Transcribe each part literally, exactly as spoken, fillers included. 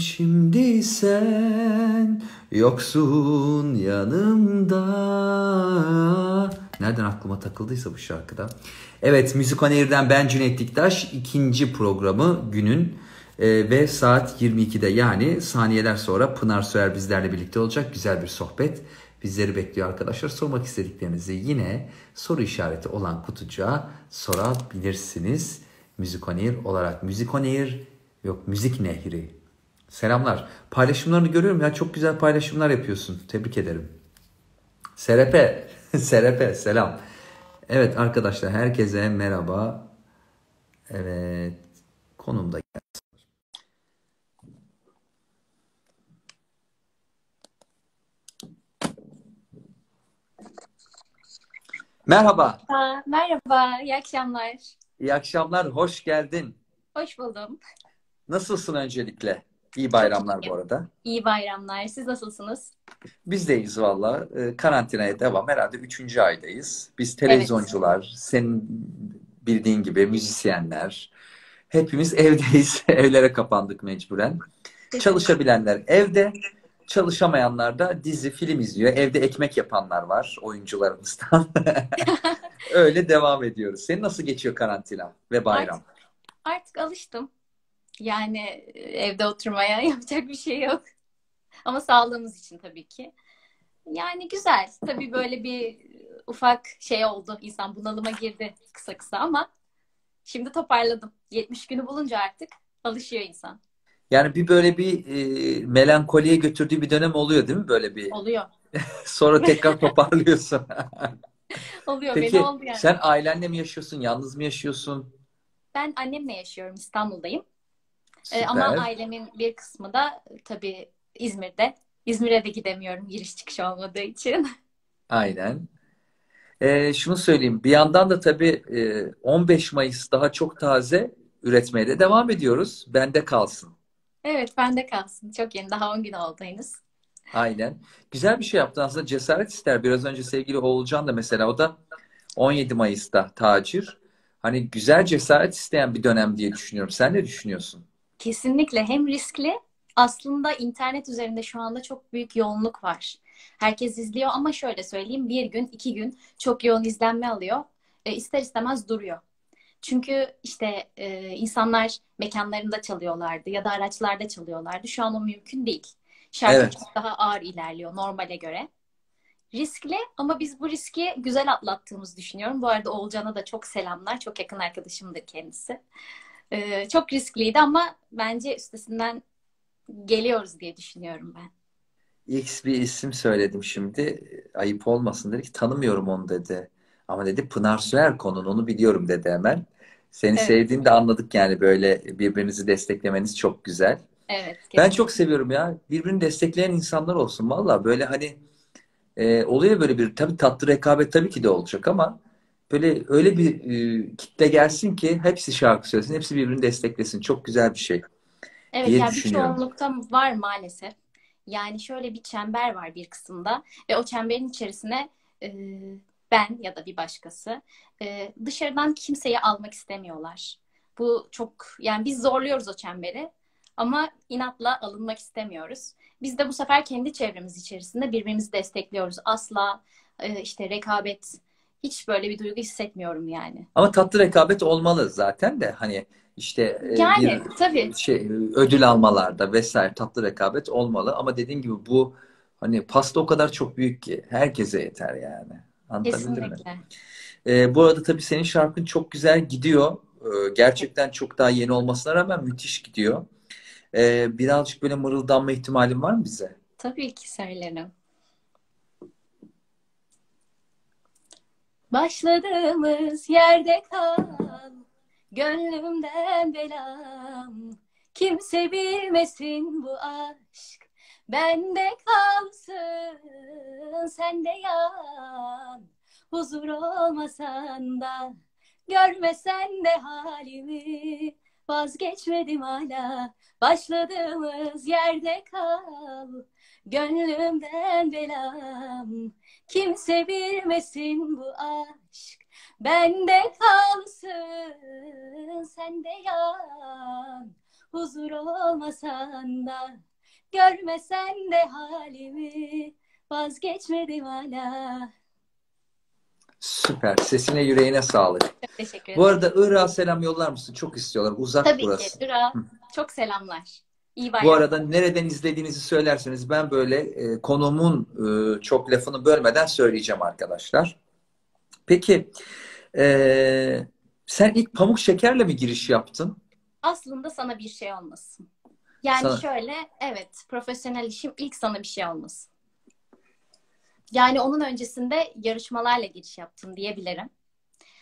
Şimdi sen yoksun yanımda. Nereden aklıma takıldıysa bu şarkıda. Evet, Müzik On Air'den ben Cüneyt Diktaş. İkinci programı günün e, ve saat yirmi ikide, yani saniyeler sonra Pınar Süer bizlerle birlikte olacak. Güzel bir sohbet bizleri bekliyor arkadaşlar. Sormak istediklerinizi yine soru işareti olan kutucuğa sorabilirsiniz. Müzik On Air olarak. Müzik On Air yok, Müzik Nehri. Selamlar. Paylaşımlarını görüyorum ya, çok güzel paylaşımlar yapıyorsun. Tebrik ederim. Serepe. Serepe selam. Evet arkadaşlar, herkese merhaba. Evet, konumda gelsin. Merhaba. Aa, merhaba, iyi akşamlar. İyi akşamlar, hoş geldin. Hoş buldum. Nasılsın öncelikle? İyi bayramlar bu arada. İyi bayramlar. Siz nasılsınız? Biz deyiz valla. Karantinaya devam. Herhalde üçüncü aydayız. Biz televizyoncular, evet, senin bildiğin gibi müzisyenler. Hepimiz evdeyiz. Evlere kapandık mecburen. Kesinlikle. Çalışabilenler evde. Çalışamayanlar da dizi, film izliyor. Evde ekmek yapanlar var oyuncularımızdan. Öyle devam ediyoruz. Senin nasıl geçiyor karantina ve bayram? Artık, artık alıştım. Yani evde oturmaya yapacak bir şey yok. Ama sağlığımız için tabii ki. Yani güzel. Tabii böyle bir ufak şey oldu. İnsan bunalıma girdi kısa kısa ama şimdi toparladım. yetmiş günü bulunca artık alışıyor insan. Yani bir böyle bir e, melankoliye götürdüğü bir dönem oluyor değil mi? Böyle bir. Oluyor. Sonra tekrar toparlıyorsun. Oluyor. Peki, beni oldu yani. Sen ailenle mi yaşıyorsun? Yalnız mı yaşıyorsun? Ben annemle yaşıyorum. İstanbul'dayım. Süper. Ama ailemin bir kısmı da tabii İzmir'de. İzmir'e de gidemiyorum giriş çıkış olmadığı için. Aynen. E, şunu söyleyeyim. Bir yandan da tabii on beş Mayıs daha çok taze, üretmeye de devam ediyoruz. Bende kalsın. Evet, bende kalsın. Çok yeni. Daha on gün oldu henüz. Aynen. Güzel bir şey yaptın. Aslında cesaret ister. Biraz önce sevgili Oğulcan da mesela, o da on yedi Mayıs'ta tacir. Hani güzel, cesaret isteyen bir dönem diye düşünüyorum. Sen ne düşünüyorsun? Kesinlikle. Hem riskli, aslında internet üzerinde şu anda çok büyük yoğunluk var. Herkes izliyor ama şöyle söyleyeyim, bir gün, iki gün çok yoğun izlenme alıyor. E, ister istemez duruyor. Çünkü işte e, insanlar mekanlarında çalıyorlardı ya da araçlarda çalıyorlardı. Şu an o mümkün değil. Şarkı, evet, çok daha ağır ilerliyor normale göre. Riskli ama biz bu riski güzel atlattığımızı düşünüyorum. Bu arada Oğulcan'a da çok selamlar. Çok yakın arkadaşımdır kendisi. Ee, çok riskliydi ama bence üstesinden geliyoruz diye düşünüyorum ben. X bir isim söyledim şimdi. Ayıp olmasın dedi ki, tanımıyorum onu dedi. Ama dedi Pınar Süer konun, onu biliyorum dedi hemen. Seni, evet, sevdiğini de anladık yani, böyle birbirinizi desteklemeniz çok güzel. Evet. Kesinlikle. Ben çok seviyorum ya. Birbirini destekleyen insanlar olsun. Valla böyle hani E, oluyor böyle bir, tabii tatlı rekabet tabii ki de olacak ama böyle öyle bir e, kitle gelsin ki hepsi şarkı söylesin, hepsi birbirini desteklesin. Çok güzel bir şey. Evet, yani bir çoğunlukta var maalesef. Yani şöyle bir çember var bir kısımda ve o çemberin içerisine e, ben ya da bir başkası e, dışarıdan kimseyi almak istemiyorlar. Bu çok, yani biz zorluyoruz o çemberi ama inatla alınmak istemiyoruz. Biz de bu sefer kendi çevremiz içerisinde birbirimizi destekliyoruz. Asla e, işte rekabet, hiç böyle bir duygu hissetmiyorum yani. Ama tatlı rekabet olmalı zaten de, hani işte e, yani, tabii, şey, ödül almalarda vesaire tatlı rekabet olmalı. Ama dediğim gibi bu hani pasta o kadar çok büyük ki herkese yeter yani. Anlatabildim mi? E, bu arada tabii senin şarkın çok güzel gidiyor. E, gerçekten çok daha yeni olmasına rağmen müthiş gidiyor. Ee, birazcık böyle mırıldanma ihtimalin var mı bize? Tabii ki söylerim. Başladığımız yerde kal, gönlümden belam. Kimse bilmesin bu aşk, bende kalsın, sende yan. Huzur olmasan da, görmesen de halimi. Vazgeçmedim hala, başladığımız yerde kal, gönlümden belam. Kimse bilmesin bu aşk, bende kalsın, sende yan. huzur olmasan da, görmesen de halimi, vazgeçmedim hala. Süper. Sesine, yüreğine sağlık. Çok teşekkür ederim. Bu arada Irak'a selam yollar mısın? Çok istiyorlar. Uzak Tabii burası. Tabii ki. Irak. Çok selamlar. İyi bayram. Bu arada nereden izlediğinizi söylerseniz ben böyle e, konumun e, çok lafını bölmeden söyleyeceğim arkadaşlar. Peki e, sen ilk Pamuk Şeker'le mi giriş yaptın? Aslında Sana Bir Şey Olmasın. Yani sana... şöyle evet, profesyonel işim ilk Sana Bir Şey Olmasın. Yani onun öncesinde yarışmalarla giriş yaptım diyebilirim.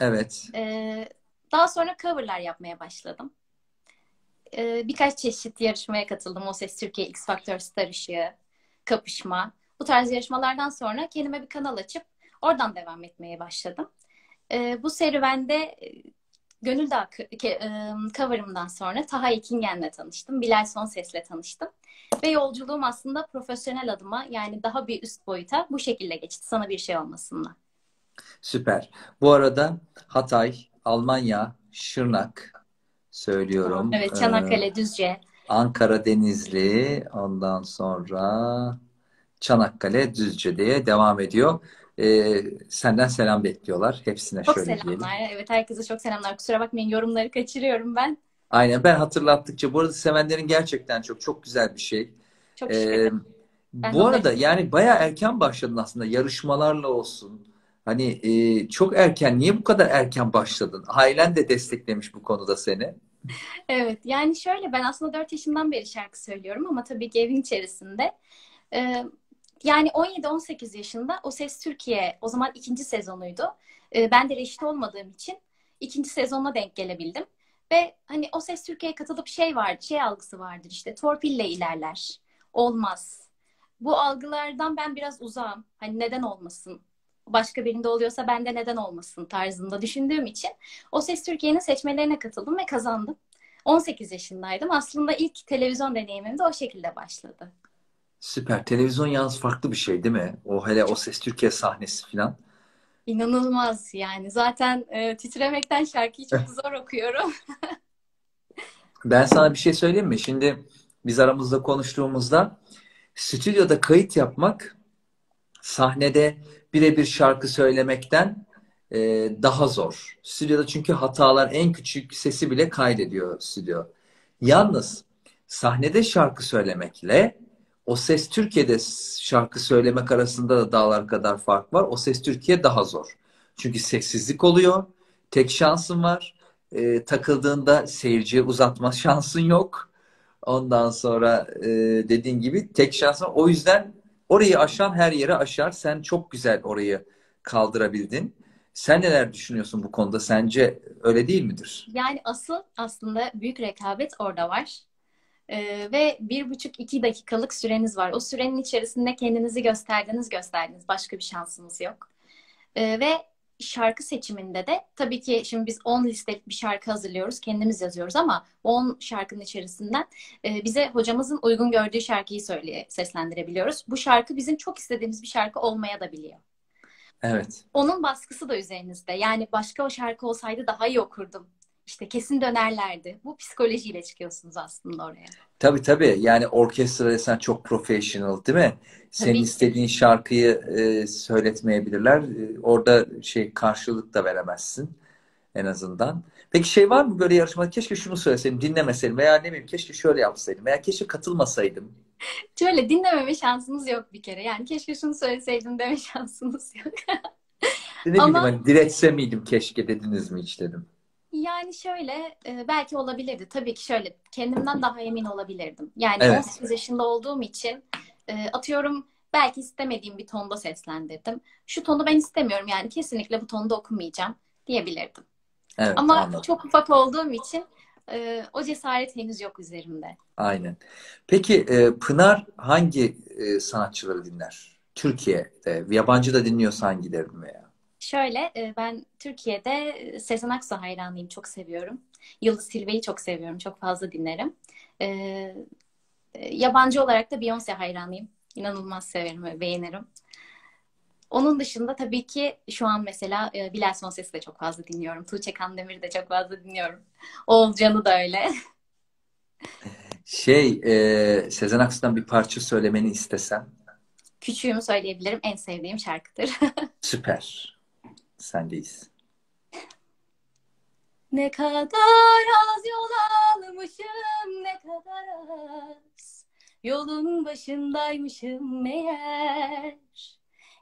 Evet. Ee, daha sonra coverlar yapmaya başladım. Ee, birkaç çeşit yarışmaya katıldım. O Ses Türkiye, X Faktör, Star Işığı, Kapışma. Bu tarz yarışmalardan sonra kendime bir kanal açıp oradan devam etmeye başladım. Ee, bu serüvende Gönül Dağı coverımdan sonra Taha İkingen'le tanıştım. Bilal Sonses'le tanıştım. Ve yolculuğum aslında profesyonel adıma, yani daha bir üst boyuta bu şekilde geçti. Sana Bir Şey Olmasın'la. Süper. Bu arada Hatay, Almanya, Şırnak söylüyorum. Evet, Çanakkale, Düzce. Ankara, Denizli, ondan sonra Çanakkale, Düzce diye devam ediyor. Ee, senden selam bekliyorlar. Hepsine çok şöyle diyelim. Çok selamlar. Evet, herkese çok selamlar. Kusura bakmayın, yorumları kaçırıyorum ben. Aynen, ben hatırlattıkça. Bu arada sevenlerin gerçekten çok çok güzel bir şey. Çok ee, bu arada de... yani bayağı erken başladın aslında, yarışmalarla olsun. Hani e, çok erken. Niye bu kadar erken başladın? Ailen de desteklemiş bu konuda seni. Evet, yani şöyle, ben aslında dört yaşımdan beri şarkı söylüyorum ama tabii ki evin içerisinde. E, yani on yedi on sekiz yaşında O Ses Türkiye, o zaman ikinci sezonuydu. E, ben de reşit olmadığım için ikinci sezonuna denk gelebildim. Ve hani O Ses Türkiye'ye katılıp şey vardı, şey algısı vardır işte, torpille ilerler, olmaz. Bu algılardan ben biraz uzağım. Hani neden olmasın? Başka birinde oluyorsa bende neden olmasın tarzında düşündüğüm için O Ses Türkiye'nin seçmelerine katıldım ve kazandım. on sekiz yaşındaydım. Aslında ilk televizyon deneyimim de o şekilde başladı. Süper. Televizyon yalnız farklı bir şey değil mi? O hele O Ses Türkiye sahnesi falan. İnanılmaz yani. Zaten e, titremekten şarkıyı çok zor okuyorum. Ben sana bir şey söyleyeyim mi? Şimdi biz aramızda konuştuğumuzda stüdyoda kayıt yapmak sahnede birebir şarkı söylemekten e, daha zor. Stüdyoda çünkü hatalar, en küçük sesi bile kaydediyor stüdyo. Yalnız sahnede şarkı söylemekle O Ses Türkiye'de şarkı söylemek arasında da dağlar kadar fark var. O Ses Türkiye daha zor. Çünkü sessizlik oluyor. Tek şansın var. E, takıldığında seyirciye uzatma şansın yok. Ondan sonra e, dediğin gibi tek şansın var. O yüzden orayı aşan her yere aşar. Sen çok güzel orayı kaldırabildin. Sen neler düşünüyorsun bu konuda? Sence öyle değil midir? Yani asıl aslında büyük rekabet orada var. Ee, ve bir buçuk iki dakikalık süreniz var. O sürenin içerisinde kendinizi gösterdiniz gösterdiniz. Başka bir şansınız yok. Ee, ve şarkı seçiminde de tabii ki şimdi biz on listelik bir şarkı hazırlıyoruz. Kendimiz yazıyoruz ama on şarkının içerisinden e, bize hocamızın uygun gördüğü şarkıyı söyle, seslendirebiliyoruz. Bu şarkı bizim çok istediğimiz bir şarkı olmaya da biliyor. Evet. Onun baskısı da üzerinizde. Yani başka o şarkı olsaydı daha iyi okurdum. İşte kesin dönerlerdi. Bu psikolojiyle çıkıyorsunuz aslında oraya. Tabii tabii. Yani orkestrada sen çok professional değil mi? Senin istediğin şarkıyı e, söyletmeyebilirler. E, orada şey, karşılık da veremezsin en azından. Peki şey var mı böyle yarışmada? Keşke şunu söyleseydim, dinlemeseydim veya ne bileyim keşke şöyle yapsaydım veya keşke katılmasaydım. Şöyle dinlememe şansınız yok bir kere. Yani keşke şunu söyleseydim deme şansınız yok. Ne bileyim, Ama... hani diretse miydim keşke dediniz mi hiç dedim. Yani şöyle, belki olabilirdi. Tabii ki şöyle, kendimden daha emin olabilirdim. Yani evet. on sekiz yaşında olduğum için atıyorum belki istemediğim bir tonda seslendirdim. Şu tonu ben istemiyorum, yani kesinlikle bu tonda okumayacağım diyebilirdim. Evet, ama anladım. Çok ufak olduğum için o cesaret henüz yok üzerimde. Aynen. Peki Pınar hangi sanatçıları dinler? Türkiye'de, yabancı da dinliyorsa hangileri veya? Şöyle, ben Türkiye'de Sezen Aksu hayranıyım, çok seviyorum. Yıldız Tilbe'yi çok seviyorum, çok fazla dinlerim. Ee, yabancı olarak da Beyoncé hayranıyım. İnanılmaz severim ve beğenirim. Onun dışında tabii ki şu an mesela Bilal Sonses'i de çok fazla dinliyorum. Tuğçe Kandemir'i de çok fazla dinliyorum. Oğulcan'ı da öyle. Şey, e, Sezen Aksu'dan bir parça söylemeni istesem. Küçüğümü söyleyebilirim. En sevdiğim şarkıdır. Süper. Sendeyiz. Ne kadar az yol almışım, ne kadar az. Yolun başındaymışım meğer.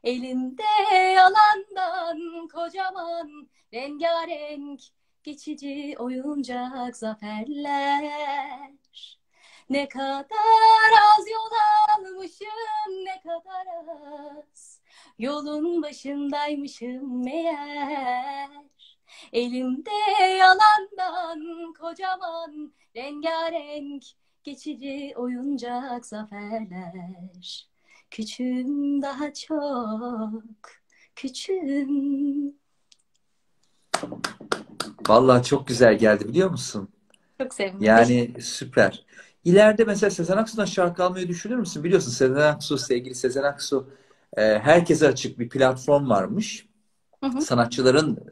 Elimde yalandan kocaman rengarenk geçici oyuncak zaferler. Ne kadar az yol almışım, ne kadar az. Yolun başındaymışım meğer. Elimde yalandan kocaman rengarenk geçici oyuncak zaferler. Küçüğüm daha çok, küçüğüm. Vallahi çok güzel geldi, biliyor musun? Çok sevindim. Yani süper. İleride mesela Sezen Aksu'dan şarkı almayı düşünür müsün? Biliyorsun Sezen Aksu, sevgili Sezen Aksu, herkese açık bir platform varmış. Hı hı. Sanatçıların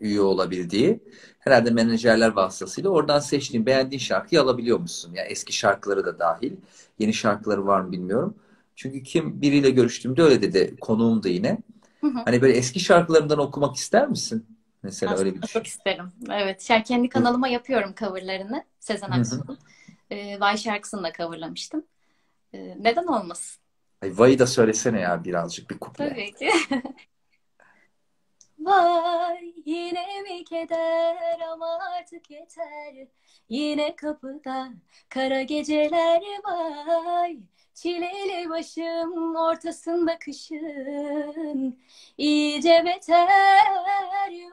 üye olabildiği, herhalde menajerler vasıtasıyla oradan seçtiğin, beğendiğin şarkıyı alabiliyormuşsun. Yani eski şarkıları da dahil. Yeni şarkıları var mı bilmiyorum. Çünkü kim biriyle görüştüğümde öyle dedi, konuğumdu yine. Hı hı. Hani böyle eski şarkılarından okumak ister misin? Mesela aslında öyle bir şey. Çok isterim. Evet. Şarkı, kendi kanalıma yapıyorum coverlarını. Sezen Aksu'nun. E, Vay şarkısını da coverlamıştım. E, neden olmasın? Ay, Vay'ı da söylesene ya birazcık, bir kuple. Tabii ki. Vay yine mi keder, ama artık yeter. Yine kapıda kara geceler vay. Çileli başım ortasında kışın iyice beter.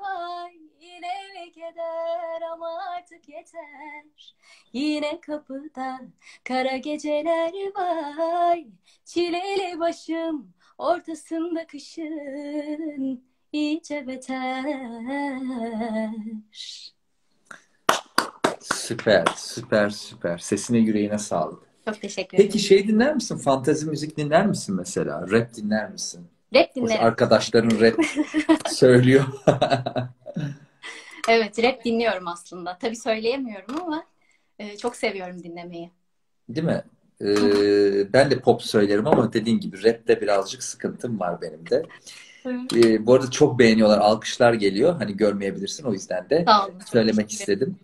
Vay yine mi keder, ama artık yeter. Yine kapıda kara geceler vay. Çileli başım ortasında kışın iyice beter. Süper, süper, süper. Sesine, yüreğine sağlık. Çok teşekkür ederim. Peki şey dinler misin? Fantezi müzik dinler misin mesela? Rap dinler misin? Rap dinlerim. Hoş, arkadaşların rap söylüyor. Evet, rap dinliyorum aslında. Tabii söyleyemiyorum ama e, çok seviyorum dinlemeyi. Değil mi? E, ben de pop söylerim ama dediğin gibi rapte birazcık sıkıntım var benim de. E, bu arada çok beğeniyorlar. Alkışlar geliyor. Hani görmeyebilirsin, o yüzden de söylemek istedim.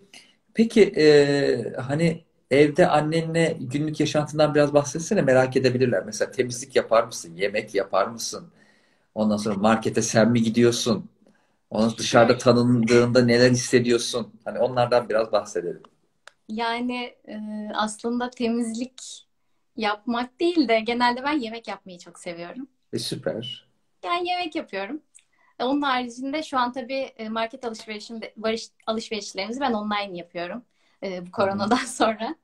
Peki e, hani evde annenle günlük yaşantından biraz bahsetsene, merak edebilirler. Mesela temizlik yapar mısın? Yemek yapar mısın? Ondan sonra markete sen mi gidiyorsun? Ondan dışarıda tanındığında neler hissediyorsun? Hani onlardan biraz bahsedelim. Yani e, aslında temizlik yapmak değil de genelde ben yemek yapmayı çok seviyorum. E, süper. Yani yemek yapıyorum. Onun haricinde şu an tabii market alışverişimde, alışverişlerimizi ben online yapıyorum. E, bu koronadan hmm. sonra.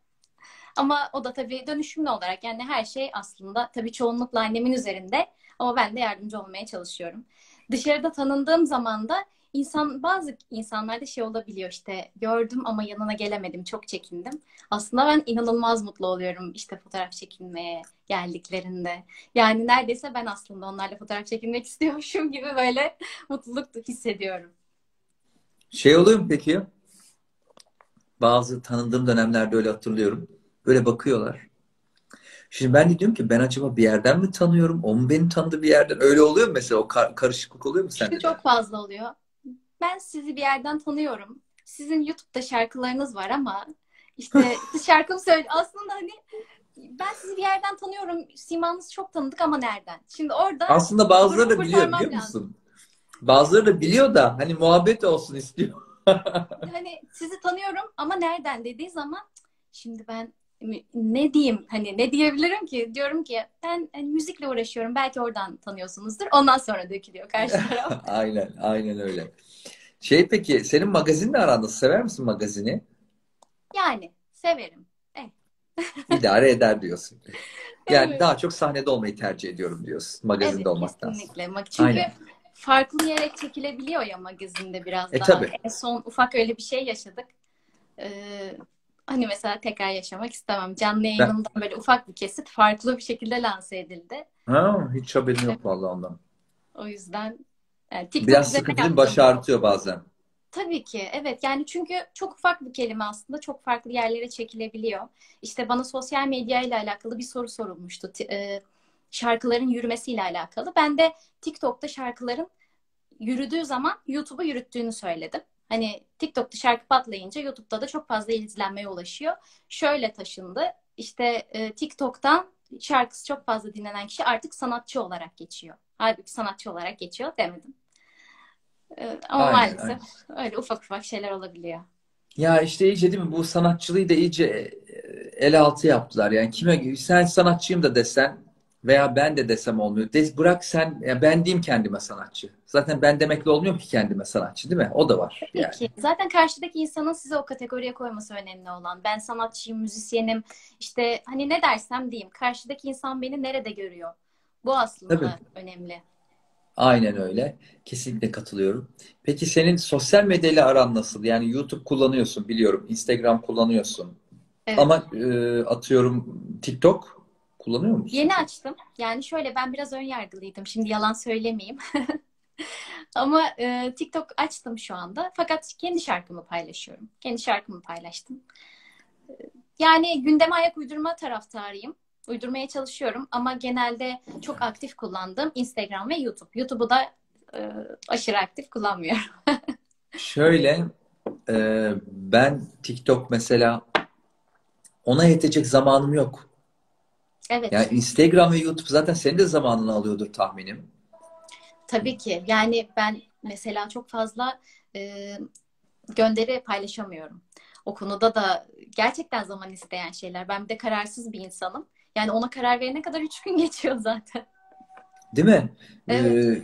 Ama o da tabii dönüşümlü olarak, yani her şey aslında tabii çoğunlukla annemin üzerinde ama ben de yardımcı olmaya çalışıyorum. Dışarıda tanındığım zaman da insan, bazı insanlarda şey olabiliyor, işte gördüm ama yanına gelemedim, çok çekindim. Aslında ben inanılmaz mutlu oluyorum işte fotoğraf çekinmeye geldiklerinde. Yani neredeyse ben aslında onlarla fotoğraf çekinmek istiyormuşum gibi böyle mutluluk hissediyorum. Şey oluyor mu peki? Bazı tanındığım dönemlerde öyle hatırlıyorum. Böyle bakıyorlar. Şimdi ben de diyorum ki ben acaba bir yerden mi tanıyorum? O mu beni tanıdı bir yerden? Öyle oluyor mu mesela? O kar karışıklık oluyor mu sende? Çok fazla oluyor. Ben sizi bir yerden tanıyorum. Sizin YouTube'da şarkılarınız var ama işte şarkımı söyle. Aslında hani ben sizi bir yerden tanıyorum. Simanız çok tanıdık ama nereden? Şimdi orada aslında bazıları da biliyor, biliyor musun? Bazıları da biliyor da hani muhabbet olsun istiyor. Hani sizi tanıyorum ama nereden dediği zaman şimdi ben ne diyeyim, hani ne diyebilirim ki, diyorum ki ben hani müzikle uğraşıyorum, belki oradan tanıyorsunuzdur, ondan sonra dökülüyor karşı taraf. Aynen, aynen öyle. Şey, peki senin magazinle aran nasıl, sever misin magazini? Yani severim. Evet. İdare eder diyorsun. Yani evet. Daha çok sahnede olmayı tercih ediyorum diyorsun, magazinde evet, olmaktan. Kesinlikle. Çünkü aynen. Farklı yere çekilebiliyor ya magazinde biraz e, daha. Tabii. En son ufak öyle bir şey yaşadık. Ee, hani mesela tekrar yaşamak istemem. Canlı yayınımdan ben... böyle ufak bir kesit farklı bir şekilde lanse edildi. Ha, hiç haberim yok vallahi ondan. O yüzden yani TikTok biraz sıkıntılı, baş ağrıtıyor bazen. Tabii ki, evet. Yani çünkü çok ufak bir kelime aslında çok farklı yerlere çekilebiliyor. İşte bana sosyal medya ile alakalı bir soru sorulmuştu. E, şarkıların yürümesiyle alakalı. Ben de TikTok'ta şarkıların yürüdüğü zaman YouTube'a yürüttüğünü söyledim. Hani TikTok'ta şarkı patlayınca YouTube'da da çok fazla izlenmeye ulaşıyor. Şöyle taşındı. İşte e, TikTok'tan şarkısı çok fazla dinlenen kişi artık sanatçı olarak geçiyor. Halbuki sanatçı olarak geçiyor demedim. E, ama aynen, maalesef aynen. Öyle ufak ufak şeyler olabiliyor. Ya işte iyice değil mi? Bu sanatçılığı da iyice el altı yaptılar. Yani kime sen sanatçıyım da desen veya ben de desem olmuyor. De, bırak sen, yani ben diyeyim kendime sanatçı. Zaten ben demekle olmuyor ki kendime sanatçı, değil mi? O da var. Tabii yani. Ki. Zaten karşıdaki insanın size o kategoriye koyması önemli olan. Ben sanatçıyım, müzisyenim. İşte hani ne dersem diyeyim. Karşıdaki insan beni nerede görüyor? Bu aslında tabii önemli. Aynen öyle. Kesinlikle katılıyorum. Peki senin sosyal medyayla aran nasıl? Yani YouTube kullanıyorsun biliyorum. Instagram kullanıyorsun. Evet. Ama e, atıyorum TikTok kullanıyor musun? Yeni açtım. Yani şöyle, ben biraz ön yargılıydım. Şimdi yalan söylemeyeyim. Ama e, TikTok açtım şu anda. Fakat kendi şarkımı paylaşıyorum. Kendi şarkımı paylaştım. Yani gündeme ayak uydurma taraftarıyım. Uydurmaya çalışıyorum. Ama genelde çok aktif kullandığım Instagram ve YouTube. YouTube'u da e, aşırı aktif kullanmıyorum. Şöyle, e, ben TikTok mesela ona yetecek zamanım yok. Evet. Yani Instagram ve YouTube zaten senin de zamanını alıyordur tahminim. Tabii ki. Yani ben mesela çok fazla e, gönderi paylaşamıyorum. O konuda da gerçekten zaman isteyen şeyler. Ben bir de kararsız bir insanım. Yani ona karar verene kadar üç gün geçiyor zaten. Değil mi? Evet.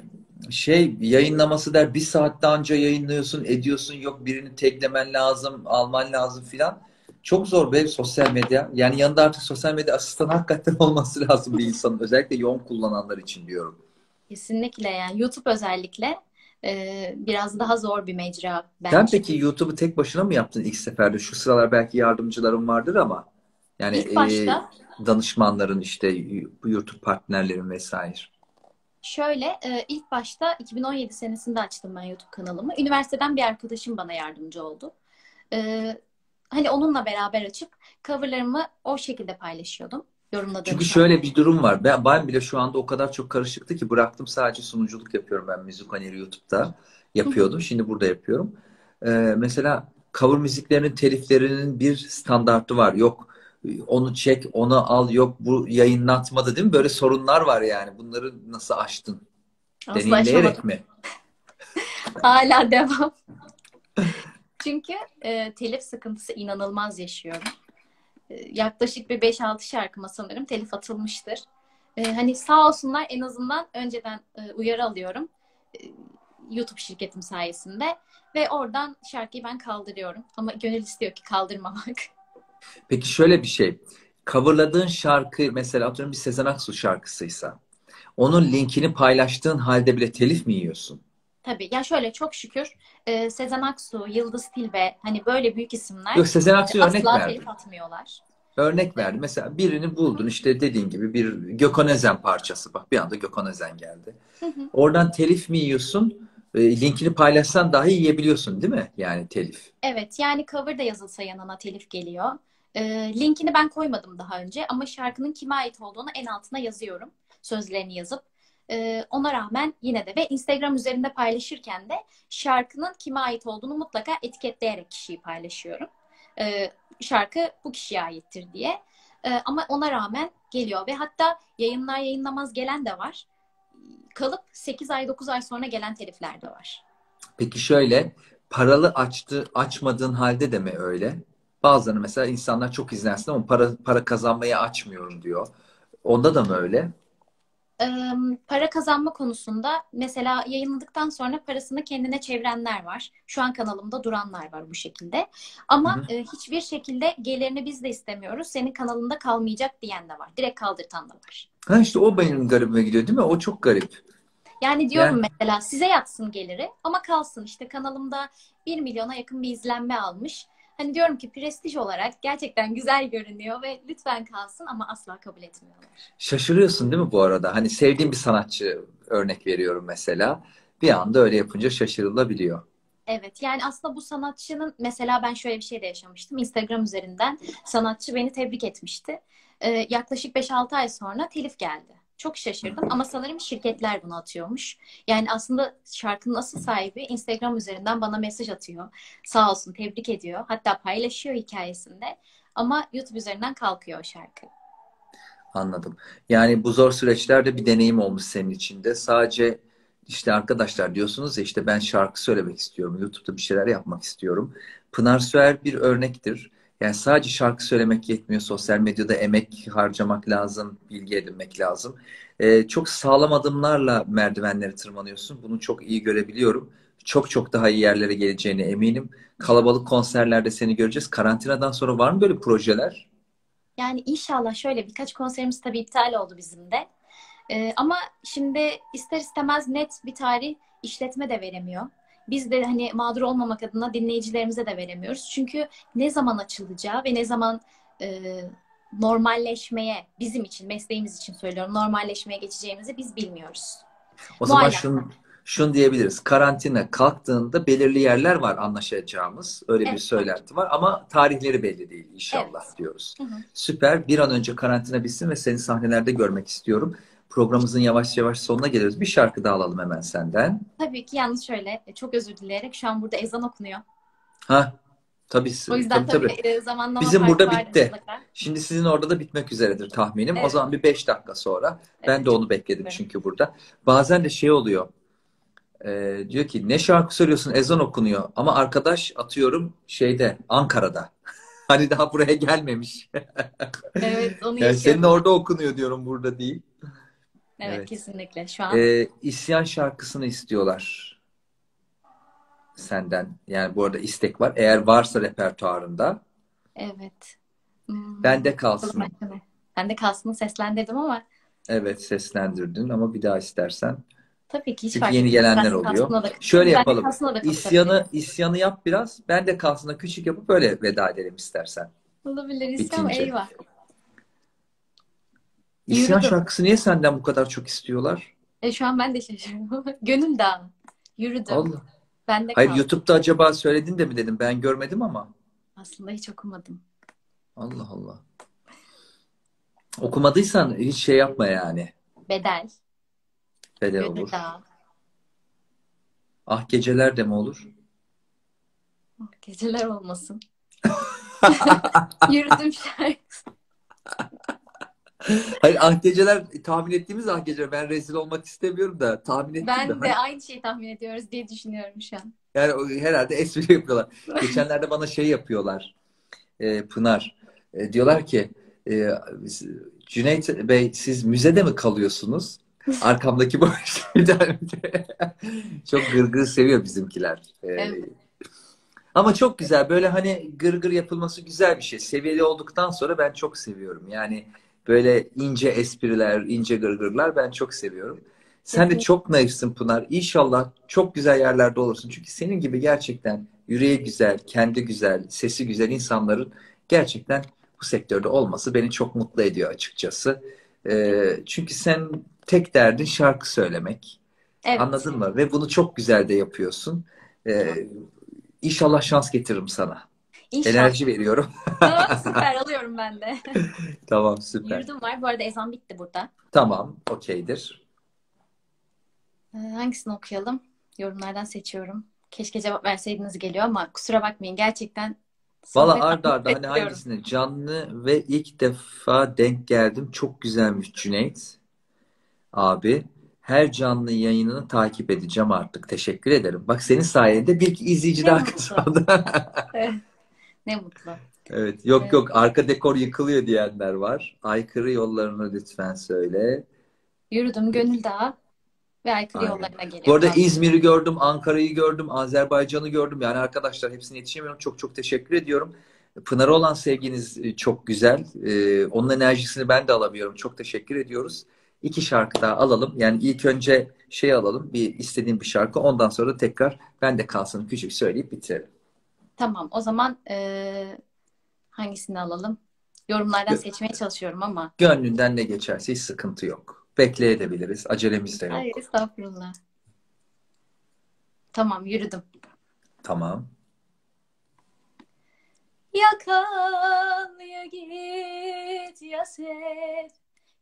Ee, şey yayınlaması der, bir saat daha önce yayınlıyorsun, ediyorsun. Yok birini teklemen lazım, alman lazım filan. Çok zor be sosyal medya. Yani yanında artık sosyal medya asistanı hakikaten olması lazım bir insanın. Özellikle yoğun kullananlar için diyorum. Kesinlikle yani. YouTube özellikle e, biraz daha zor bir mecra. Bence. Sen peki YouTube'u tek başına mı yaptın ilk seferde? Şu sıralar belki yardımcılarım vardır ama. Yani ilk başta, e, danışmanların işte YouTube partnerlerin vesaire. Şöyle e, ilk başta iki bin on yedi senesinde açtım ben YouTube kanalımı. Üniversiteden bir arkadaşım bana yardımcı oldu. Evet. Hani onunla beraber açıp coverlarımı o şekilde paylaşıyordum. Yorumladığım Çünkü zaman. Şöyle bir durum var. Ben, ben bile şu anda o kadar çok karışıktı ki bıraktım. Sadece sunuculuk yapıyorum ben. Müzik On Air YouTube'da yapıyordum. Şimdi burada yapıyorum. Ee, mesela cover müziklerinin teliflerinin bir standartı var. Yok onu çek, onu al. Yok bu yayınlatmadı, değil mi? Böyle sorunlar var yani. Bunları nasıl aştın? Deneyimleyerek mi? Hala devam. Çünkü e, telif sıkıntısı inanılmaz yaşıyorum. E, yaklaşık bir beş altı şarkıma sanırım telif atılmıştır. E, hani sağ olsunlar en azından önceden e, uyarı alıyorum. E, YouTube şirketim sayesinde. Ve oradan şarkıyı ben kaldırıyorum. Ama gönül istiyor ki kaldırmamak. Peki şöyle bir şey. Coverladığın şarkı mesela atıyorum bir Sezen Aksu şarkısıysa onun linkini paylaştığın halde bile telif mi yiyorsun? Tabii. Ya şöyle çok şükür e, Sezen Aksu, Yıldız Tilbe hani böyle büyük isimler Yok, Sezen Aksu'ya örnek asla verdim. Telif atmıyorlar. Örnek verdim. Mesela birini buldun işte dediğin gibi bir Gökhan Özen parçası. Bak bir anda Gökhan Özen geldi. Hı hı. Oradan telif mi yiyorsun? E, linkini paylaşsan dahi yiyebiliyorsun değil mi? Yani telif. Evet. Yani cover da yazılsa yanına telif geliyor. E, linkini ben koymadım daha önce ama şarkının kime ait olduğunu en altına yazıyorum. Sözlerini yazıp. Ona rağmen yine de ve Instagram üzerinde paylaşırken de şarkının kime ait olduğunu mutlaka etiketleyerek kişiyi paylaşıyorum. Şarkı bu kişiye aittir diye. Ama ona rağmen geliyor ve hatta yayınlar yayınlamaz gelen de var. Kalıp sekiz ay dokuz ay sonra gelen telifler de var. Peki şöyle paralı açtı açmadığın halde de mi öyle? Bazıları mesela insanlar çok izlensin ama para, para kazanmaya açmıyorum diyor. Onda da mı öyle? Para kazanma konusunda mesela yayınladıktan sonra parasını kendine çevirenler var. Şu an kanalımda duranlar var bu şekilde. Ama hı hı. hiçbir şekilde gelirini biz de istemiyoruz. Senin kanalında kalmayacak diyen de var. Direkt kaldırtan da var. Ha işte o benim garibime gidiyor değil mi? O çok garip. Yani diyorum yani... mesela size yatsın geliri ama kalsın. İşte kanalımda bir milyona yakın bir izlenme almış. Hani diyorum ki prestij olarak gerçekten güzel görünüyor ve lütfen kalsın ama asla kabul etmiyorlar. Şaşırıyorsun değil mi bu arada? Hani sevdiğim bir sanatçı örnek veriyorum mesela. Bir anda öyle yapınca şaşırılabiliyor. Evet, yani aslında bu sanatçının, mesela ben şöyle bir şey de yaşamıştım. Instagram üzerinden sanatçı beni tebrik etmişti. Ee, yaklaşık beş altı ay sonra telif geldi. Çok şaşırdım ama sanırım şirketler bunu atıyormuş. Yani aslında şarkının asıl sahibi Instagram üzerinden bana mesaj atıyor. Sağ olsun, tebrik ediyor. Hatta paylaşıyor hikayesinde. Ama YouTube üzerinden kalkıyor o şarkı. Anladım. Yani bu zor süreçlerde bir deneyim olmuş senin için de. Sadece işte arkadaşlar diyorsunuz ya, işte ben şarkı söylemek istiyorum. YouTube'da bir şeyler yapmak istiyorum. Pınar Süer bir örnektir. Yani sadece şarkı söylemek yetmiyor. Sosyal medyada emek harcamak lazım. Bilgi edinmek lazım. Ee, çok sağlam adımlarla merdivenleri tırmanıyorsun. Bunu çok iyi görebiliyorum. Çok çok daha iyi yerlere geleceğine eminim. Kalabalık konserlerde seni göreceğiz. Karantinadan sonra var mı böyle projeler? Yani inşallah, şöyle birkaç konserimiz tabii iptal oldu bizim de. Ee, ama şimdi ister istemez net bir tarih işletme de veremiyor. Biz de hani mağdur olmamak adına dinleyicilerimize de veremiyoruz. Çünkü ne zaman açılacağı ve ne zaman e, normalleşmeye, bizim için, mesleğimiz için söylüyorum, normalleşmeye geçeceğimizi biz bilmiyoruz. O zaman şunu, şunu diyebiliriz. Karantina kalktığında belirli yerler var anlaşacağımız. Öyle evet, bir söylenti var ama tarihleri belli değil inşallah, evet, diyoruz. Hı hı. Süper. Bir an önce karantina bitsin ve seni sahnelerde görmek istiyorum. Programımızın yavaş yavaş sonuna geliyoruz. Bir şarkı daha alalım hemen senden. Tabii ki, yalnız şöyle çok özür dileyerek, şu an burada ezan okunuyor. Ha, tabii. O yüzden tabii, tabii, tabii. zamanlama bizim burada bitti. Mutlaka. Şimdi sizin orada da bitmek üzeredir tahminim. Evet. O zaman bir beş dakika sonra. Evet. Ben de onu bekledim evet. çünkü burada. Bazen de şey oluyor. E, diyor ki ne şarkı söylüyorsun, ezan okunuyor. Ama arkadaş atıyorum şeyde, Ankara'da. Hani daha buraya gelmemiş. Evet, onu yani senin orada okunuyor diyorum, burada değil. Evet, evet, kesinlikle. Şu an ee, isyan şarkısını istiyorlar senden. Yani bu arada istek var. Eğer varsa repertuarında. Evet. Hmm. Bende kalsın. Bende kalsın seslendirdim ama. Evet, seslendirdin ama bir daha istersen. Tabii ki, hiç fark etmez. Yeni gelenler oluyor. Şöyle yapalım. İsyanı isyanı yap biraz. Bende kalsın küçük yapıp böyle veda edelim istersen. Olabilir. İsyan, eyvah. İsyan Yürüdüm. Şarkısı niye senden bu kadar çok istiyorlar? E, şu an ben de şaşırıyorum. Gönül dağı. Yürüdüm. Allah. Ben de Hayır kaldım. YouTube'da acaba söyledin de mi dedim. Ben görmedim ama. Aslında hiç okumadım. Allah Allah. Okumadıysan hiç şey yapma yani. Bedel. Bedel Gönül olur. Dağı. Ah geceler de mi olur? Ah geceler olmasın. Yürüdüm şarkısı. Hayır, ah geceler, tahmin ettiğimiz ah geceler. Ben rezil olmak istemiyorum da tahmin ettim. Ben de, de aynı şeyi tahmin ediyoruz diye düşünüyorum şu an. Yani herhalde espri yapıyorlar. Geçenlerde bana şey yapıyorlar. E, Pınar. E, diyorlar ki e, Cüneyt Bey, siz müzede mi kalıyorsunuz? Arkamdaki bu şeyden çok gırgır seviyor bizimkiler. E, evet. Ama çok güzel. Böyle hani gırgır yapılması güzel bir şey. Seviyeli olduktan sonra ben çok seviyorum. Yani böyle ince espriler, ince gırgırlar ben çok seviyorum. Sen de çok naifsin Pınar. İnşallah çok güzel yerlerde olursun. Çünkü senin gibi gerçekten yüreği güzel, kendi güzel, sesi güzel insanların gerçekten bu sektörde olması beni çok mutlu ediyor açıkçası. Ee, çünkü sen tek derdin şarkı söylemek. Evet. Anladın mı? Ve bunu çok güzel de yapıyorsun. Ee, inşallah şans getiririm sana. İnşallah. Enerji veriyorum. Tamam, süper, alıyorum ben de. Tamam, süper. Yurdum var. Bu arada ezan bitti burada. Tamam, okeydir. Ee, hangisini okuyalım? Yorumlardan seçiyorum. Keşke cevap verseydiniz geliyor ama kusura bakmayın. Gerçekten. Valla arda arda hani hangisini? Canlı ve ilk defa denk geldim. Çok güzelmiş Cüneyt abi. Her canlı yayınını takip edeceğim artık. Teşekkür ederim. Bak, senin sayende bir iki izleyici ne daha kazandı. Evet. Ne mutlu. Evet. Yok evet. yok. Arka dekor yıkılıyor diyenler var. Aykırı yollarını lütfen söyle. Yürüdüm Gönül Dağı ve aykırı Aynen. yollarına geliyorum. Bu arada İzmir'i gördüm, Ankara'yı gördüm, Azerbaycan'ı gördüm. Yani arkadaşlar hepsine yetişemiyorum. Çok çok teşekkür ediyorum. Pınar'a olan sevginiz çok güzel. Ee, onun enerjisini ben de alamıyorum. Çok teşekkür ediyoruz. İki şarkı daha alalım. Yani ilk önce şey alalım. Bir istediğim bir şarkı. Ondan sonra tekrar ben de kalsın küçük söyleyip bitirelim. Tamam, o zaman e, hangisini alalım? Yorumlardan seçmeye çalışıyorum ama. Gönlünden ne geçerse hiç sıkıntı yok. Bekleyebiliriz. Acelemiz de yok. Hayır, estağfurullah. Tamam, yürüdüm. Tamam. Ya kal ya git ya sev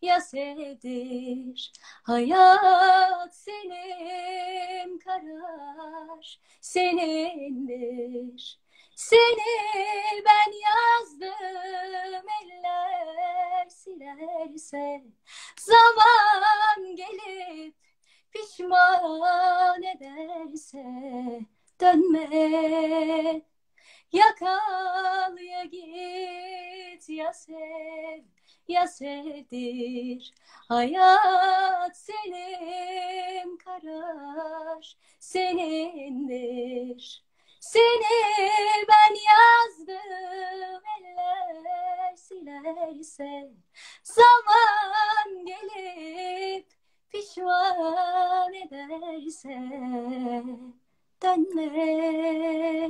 ya sevdir. Hayat senin karar senindir. Seni ben yazdım, eller silerse zaman gelip pişman ederse dönme. Ya kal ya git ya sev ya sevdir. Hayat senin karar senindir. Seni ben yazdım, eller silerse zaman gelip pişman ederse dönme.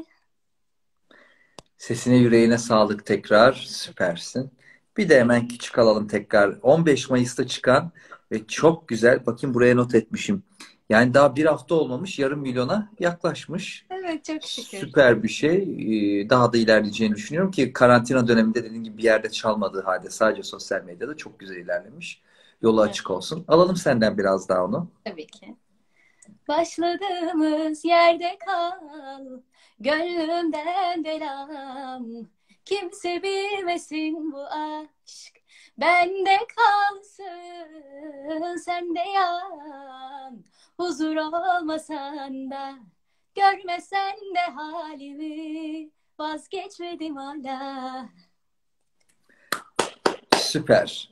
Sesine yüreğine sağlık tekrar, süpersin. Bir de hemen küçük alalım tekrar. on beş Mayıs'ta çıkan ve çok güzel, bakayım buraya not etmişim. Yani daha bir hafta olmamış, yarım milyona yaklaşmış. Evet, çok şükür. Süper bir şey. Daha da ilerleyeceğini düşünüyorum ki karantina döneminde dediğim gibi bir yerde çalmadığı halde sadece sosyal medyada çok güzel ilerlemiş. Yolu evet, açık olsun. Alalım senden biraz daha onu. Tabii ki. Başladığımız yerde kal, gönlümden belam. Kimse bilmesin bu aşk. Bende kalsın, sende yan. Huzur olmasan da, görmesen de halimi, vazgeçmedim hala. Süper.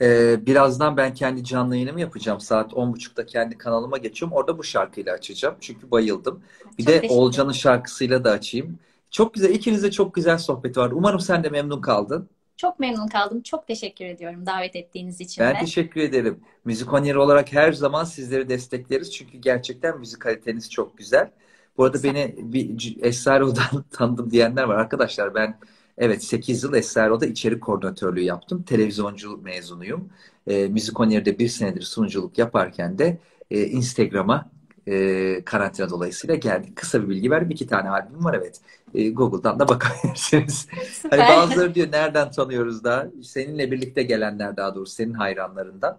Ee, birazdan ben kendi canlı yayınımı yapacağım. Saat on buçukta kendi kanalıma geçiyorum. Orada bu şarkıyla açacağım. Çünkü bayıldım. Bir çok de Oğulcan'ın şarkısıyla da açayım. Çok güzel. İkinize çok güzel sohbeti var. Umarım sen de memnun kaldın. Çok memnun kaldım. Çok teşekkür ediyorum davet ettiğiniz için. Ben de teşekkür ederim. Müzik On Air olarak her zaman sizleri destekleriz. Çünkü gerçekten müzik kaliteniz çok güzel. Bu arada sen... beni bir Esrar Oda'dan tanıdım diyenler var. Arkadaşlar ben evet sekiz yıl Esrar Oda içerik koordinatörlüğü yaptım. Televizyonculuk mezunuyum. E, Müzik On Air'de bir senedir sunuculuk yaparken de e, Instagram'a E, karantina dolayısıyla geldik. Kısa bir bilgi ver. Bir iki tane albüm var evet. E, Google'dan da bakabilirsiniz. Hani bazıları diyor nereden tanıyoruz daha. Seninle birlikte gelenler daha doğrusu. Senin hayranlarından.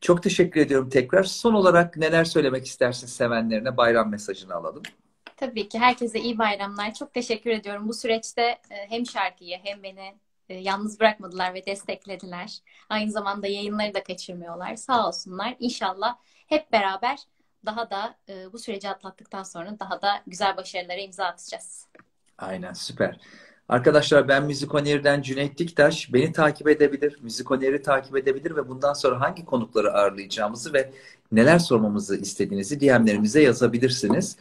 Çok teşekkür ediyorum tekrar. Son olarak neler söylemek istersin sevenlerine? Bayram mesajını alalım. Tabii ki. Herkese iyi bayramlar. Çok teşekkür ediyorum. Bu süreçte hem şarkıyı hem beni yalnız bırakmadılar ve desteklediler. Aynı zamanda yayınları da kaçırmıyorlar. Sağ olsunlar. İnşallah hep beraber daha da e, bu süreci atlattıktan sonra daha da güzel başarılara imza atacağız. Aynen, süper. Arkadaşlar ben Müzik On Air'den Cüneyt Diktaş. Beni takip edebilir, Müzik On Air'i takip edebilir ve bundan sonra hangi konukları ağırlayacağımızı ve neler sormamızı istediğinizi D M'lerimize yazabilirsiniz.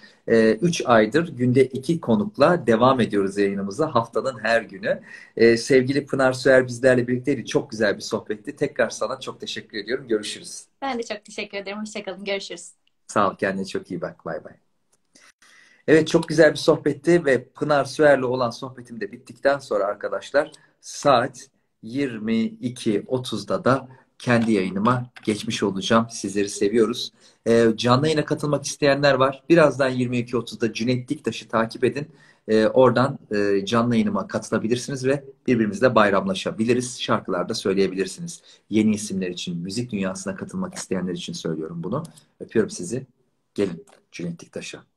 üç ee, aydır günde iki konukla devam ediyoruz yayınımıza haftanın her günü. Ee, sevgili Pınar Süer bizlerle birlikteydi. Çok güzel bir sohbetti. Tekrar sana çok teşekkür ediyorum. Görüşürüz. Ben de çok teşekkür ederim. Hoşçakalın. Görüşürüz. Sağ ol, kendine çok iyi bak. Bay bay. Evet, çok güzel bir sohbetti ve Pınar Süer'le olan sohbetim de bittikten sonra arkadaşlar saat yirmi iki otuzda da kendi yayınıma geçmiş olacağım. Sizleri seviyoruz. Ee, canlı yayına katılmak isteyenler var. Birazdan yirmi iki otuzda Cüneyt Diktaş'ı takip edin. Ee, oradan e, canlı yayınıma katılabilirsiniz ve birbirimizle bayramlaşabiliriz. Şarkılarda söyleyebilirsiniz. Yeni isimler için, müzik dünyasına katılmak isteyenler için söylüyorum bunu. Öpüyorum sizi. Gelin Cüneyt Diktaş'a.